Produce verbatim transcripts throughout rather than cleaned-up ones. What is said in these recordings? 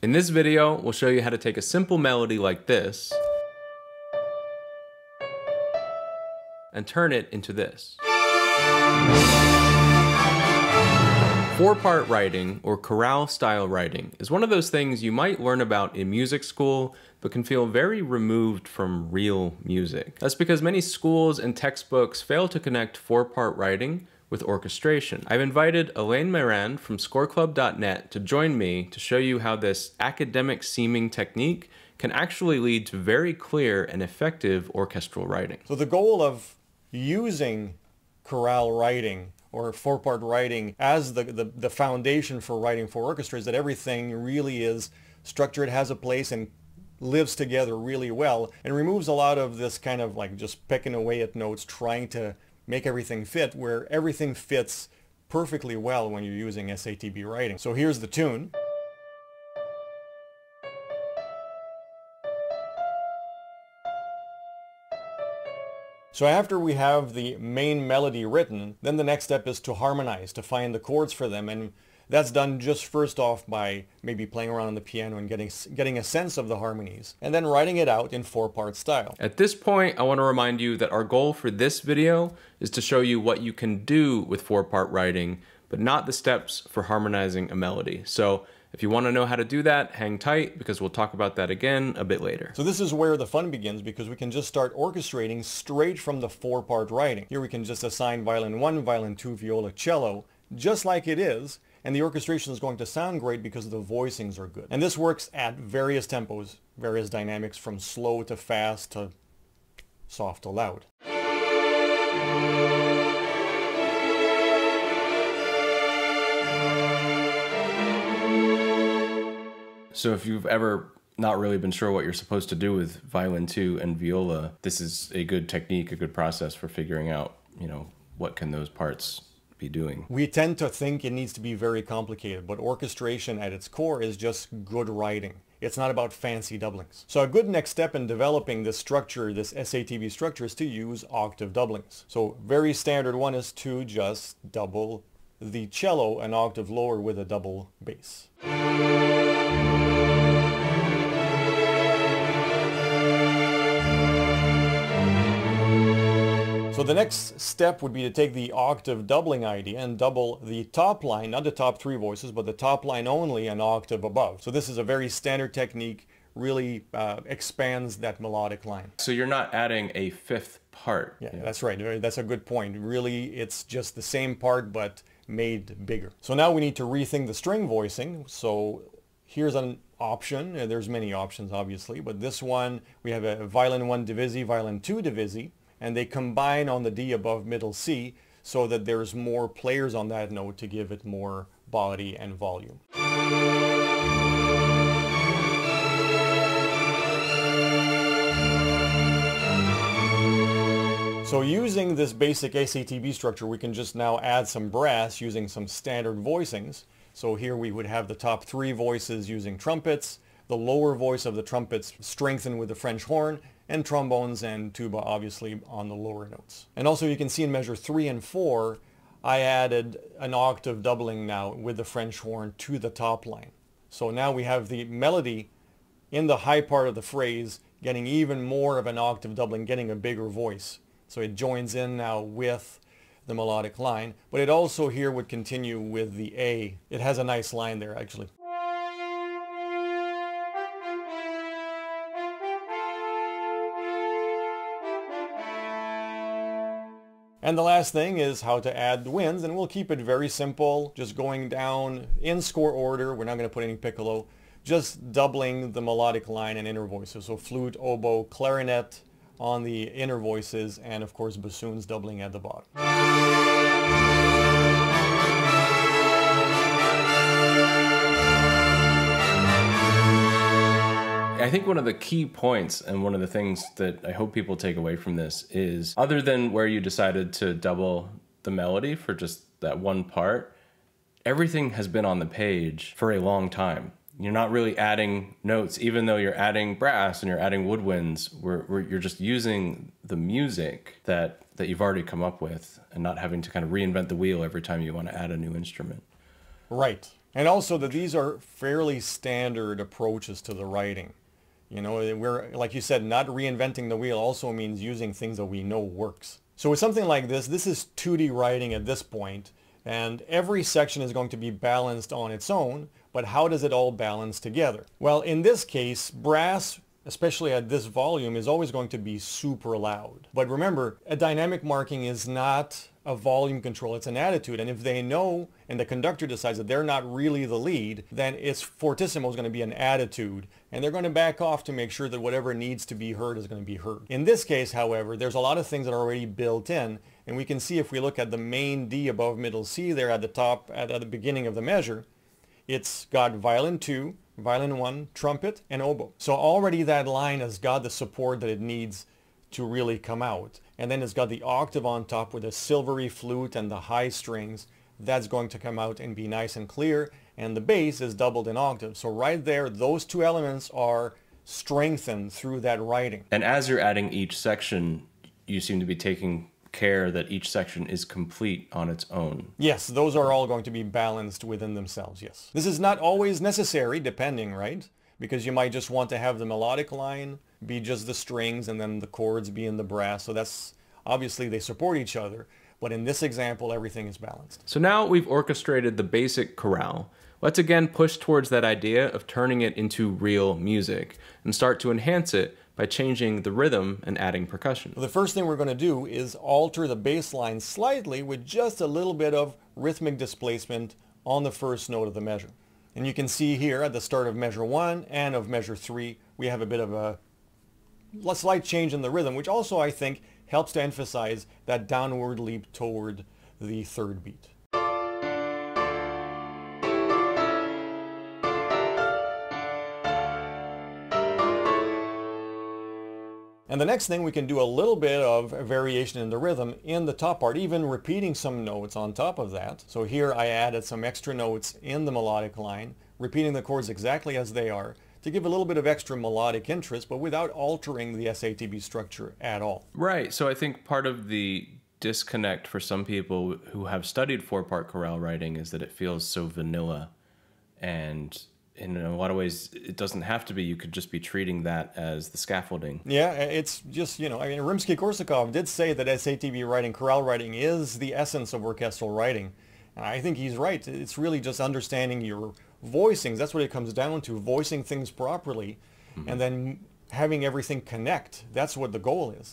In this video, we'll show you how to take a simple melody like this and turn it into this. Four-part writing, or chorale-style writing, is one of those things you might learn about in music school, but can feel very removed from real music. That's because many schools and textbooks fail to connect four-part writing with orchestration. I've invited Alain Mayrand from score club dot net to join me to show you how this academic-seeming technique can actually lead to very clear and effective orchestral writing. So the goal of using chorale writing or four-part writing as the, the, the foundation for writing for orchestra is that everything really is structured, has a place, and lives together really well, and removes a lot of this kind of like just picking away at notes, trying to make everything fit, where everything fits perfectly well when you're using S A T B writing. So here's the tune. So after we have the main melody written, then the next step is to harmonize, to find the chords for them, and that's done just first off by maybe playing around on the piano and getting, getting a sense of the harmonies, and then writing it out in four-part style. At this point, I want to remind you that our goal for this video is to show you what you can do with four-part writing, but not the steps for harmonizing a melody. So if you want to know how to do that, hang tight, because we'll talk about that again a bit later. So this is where the fun begins, because we can just start orchestrating straight from the four-part writing. Here we can just assign violin one, violin two, viola, cello, just like it is, and the orchestration is going to sound great because the voicings are good. And this works at various tempos, various dynamics, from slow to fast to soft to loud. So if you've ever not really been sure what you're supposed to do with violin two and viola, this is a good technique, a good process for figuring out, you know, what can those parts be doing. We tend to think it needs to be very complicated, but orchestration at its core is just good writing. It's not about fancy doublings. So a good next step in developing this structure, this S A T B structure, is to use octave doublings. So very standard one is to just double the cello an octave lower with a double bass. So the next step would be to take the octave doubling idea and double the top line, not the top three voices, but the top line only an octave above. So this is a very standard technique, really uh, expands that melodic line. So you're not adding a fifth part. Yeah, yeah, that's right. That's a good point. Really, it's just the same part, but made bigger. So now we need to rethink the string voicing. So here's an option. There's many options, obviously, but this one, we have a violin one divisi, violin two divisi, and they combine on the D above middle C so that there's more players on that note to give it more body and volume. So using this basic S A T B structure, we can just now add some brass using some standard voicings. So here we would have the top three voices using trumpets, the lower voice of the trumpets strengthened with the French horn, and trombones and tuba obviously on the lower notes. And also you can see in measure three and four, I added an octave doubling now with the French horn to the top line. So now we have the melody in the high part of the phrase getting even more of an octave doubling, getting a bigger voice. So it joins in now with the melodic line, but it also here would continue with the A. It has a nice line there actually. And the last thing is how to add the winds, and we'll keep it very simple, just going down in score order. We're not going to put any piccolo, just doubling the melodic line and inner voices. So flute, oboe, clarinet on the inner voices, and of course bassoons doubling at the bottom. I think one of the key points, and one of the things that I hope people take away from this, is other than where you decided to double the melody for just that one part, everything has been on the page for a long time. You're not really adding notes, even though you're adding brass and you're adding woodwinds, where, where you're just using the music that, that you've already come up with and not having to kind of reinvent the wheel every time you want to add a new instrument. Right. And also that these are fairly standard approaches to the writing. You know, we're, like you said, not reinventing the wheel also means using things that we know works. So with something like this, this is two D writing at this point, and every section is going to be balanced on its own, but how does it all balance together? Well, in this case, brass, especially at this volume, is always going to be super loud. But remember, a dynamic marking is not a volume control, it's an attitude. And if they know and the conductor decides that they're not really the lead, then it's fortissimo is going to be an attitude, and they're going to back off to make sure that whatever needs to be heard is going to be heard. In this case, however, there's a lot of things that are already built in, and we can see if we look at the main D above middle C there at the top, at, at the beginning of the measure, it's got violin two, violin one, trumpet, and oboe. So already that line has got the support that it needs to really come out. And then it's got the octave on top with a silvery flute and the high strings. That's going to come out and be nice and clear. And the bass is doubled in octave. So right there, those two elements are strengthened through that writing. And as you're adding each section, you seem to be taking care that each section is complete on its own. Yes, those are all going to be balanced within themselves, yes. This is not always necessary, depending, right? Because you might just want to have the melodic line be just the strings and then the chords be in the brass. So that's, obviously they support each other, but in this example, everything is balanced. So now we've orchestrated the basic chorale. Let's again push towards that idea of turning it into real music and start to enhance it by changing the rhythm and adding percussion. The first thing we're going to do is alter the bass line slightly with just a little bit of rhythmic displacement on the first note of the measure. And you can see here at the start of measure one and of measure three, we have a bit of a slight change in the rhythm, which also I think helps to emphasize that downward leap toward the third beat. And the next thing, we can do a little bit of variation in the rhythm in the top part, even repeating some notes on top of that. So here I added some extra notes in the melodic line, repeating the chords exactly as they are to give a little bit of extra melodic interest, but without altering the S A T B structure at all. Right, so I think part of the disconnect for some people who have studied four-part chorale writing is that it feels so vanilla, and in a lot of ways, it doesn't have to be. You could just be treating that as the scaffolding. Yeah, it's just, you know, I mean, Rimsky-Korsakov did say that S A T B writing, chorale writing, is the essence of orchestral writing. And I think he's right. It's really just understanding your voicings. That's what it comes down to, voicing things properly, mm-hmm. and then having everything connect. That's what the goal is.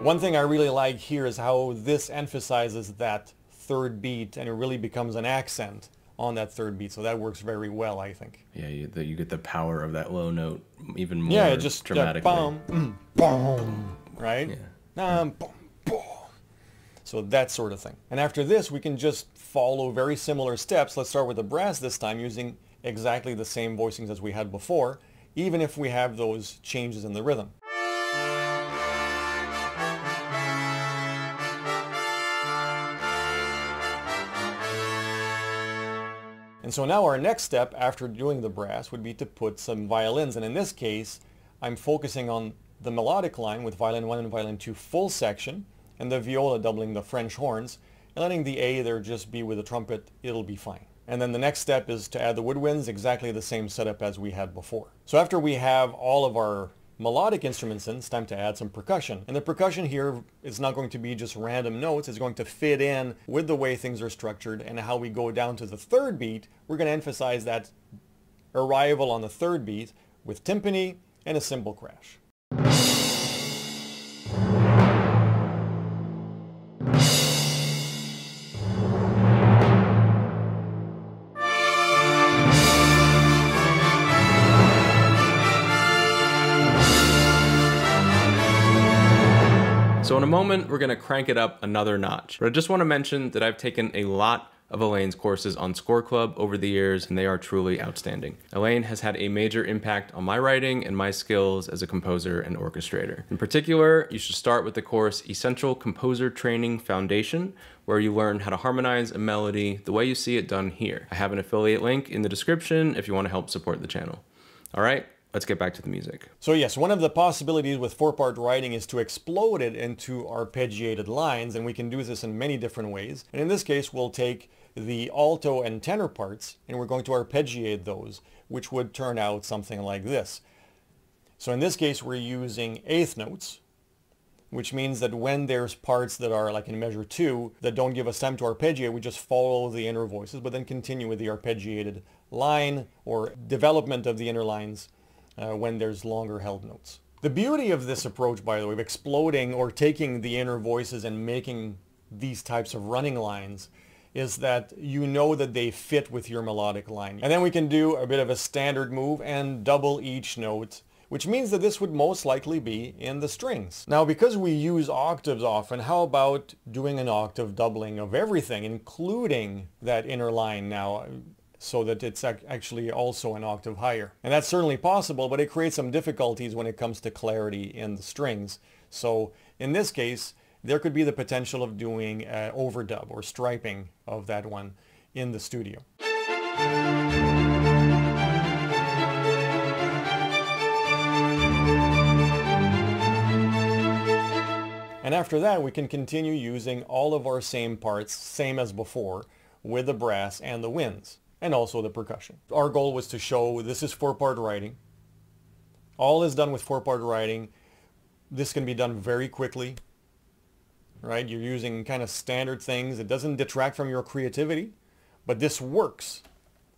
One thing I really like here is how this emphasizes that third beat, and it really becomes an accent on that third beat. So that works very well, I think. Yeah, you, the, you get the power of that low note even more dramatically. Yeah, it just dramatically. Yeah, boom, mm, boom, right? Yeah. Um, boom, boom. So that sort of thing. And after this, we can just follow very similar steps. Let's start with the brass this time, using exactly the same voicings as we had before, even if we have those changes in the rhythm. And so now our next step after doing the brass would be to put some violins. And in this case, I'm focusing on the melodic line with violin one and violin two full section, and the viola doubling the French horns, and letting the A there just be with the trumpet, it'll be fine. And then the next step is to add the woodwinds, exactly the same setup as we had before. So after we have all of our melodic instruments in, it's time to add some percussion. And the percussion here is not going to be just random notes, it's going to fit in with the way things are structured, and how we go down to the third beat, we're going to emphasize that arrival on the third beat with timpani and a cymbal crash. So in a moment, we're gonna crank it up another notch. But I just wanna mention that I've taken a lot of Alain's courses on Score Club over the years, and they are truly outstanding. Alain has had a major impact on my writing and my skills as a composer and orchestrator. In particular, you should start with the course Essential Composer Training Foundation, where you learn how to harmonize a melody the way you see it done here. I have an affiliate link in the description if you wanna help support the channel. All right, let's get back to the music. So yes, one of the possibilities with four-part writing is to explode it into arpeggiated lines, and we can do this in many different ways. And in this case, we'll take the alto and tenor parts, and we're going to arpeggiate those, which would turn out something like this. So in this case, we're using eighth notes, which means that when there's parts that are like in measure two that don't give us time to arpeggiate, we just follow the inner voices, but then continue with the arpeggiated line or development of the inner lines uh, when there's longer held notes. The beauty of this approach, by the way, of exploding or taking the inner voices and making these types of running lines, is that you know that they fit with your melodic line. And then we can do a bit of a standard move and double each note, which means that this would most likely be in the strings. Now, because we use octaves often, how about doing an octave doubling of everything, including that inner line now, so that it's ac actually also an octave higher? And that's certainly possible, but it creates some difficulties when it comes to clarity in the strings. So in this case, there could be the potential of doing an overdub or striping of that one in the studio. And after that, we can continue using all of our same parts, same as before, with the brass and the winds, and also the percussion. Our goal was to show this is four-part writing. All is done with four-part writing. This can be done very quickly, right? You're using kind of standard things. It doesn't detract from your creativity, but this works.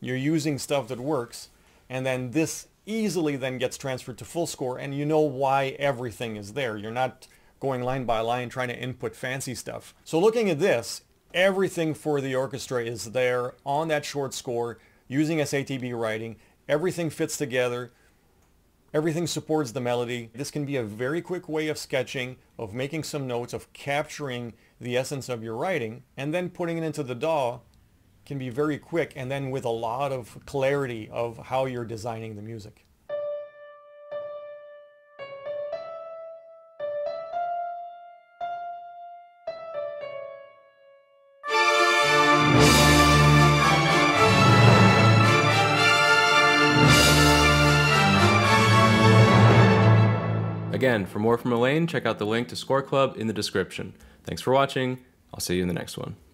You're using stuff that works, and then this easily then gets transferred to full score, and you know why everything is there. You're not going line by line trying to input fancy stuff. So looking at this, everything for the orchestra is there on that short score using S A T B writing. Everything fits together. Everything supports the melody. This can be a very quick way of sketching, of making some notes, of capturing the essence of your writing, and then putting it into the D A W can be very quick, and then with a lot of clarity of how you're designing the music. Again, for more from Alain, check out the link to Score Club in the description. Thanks for watching. I'll see you in the next one.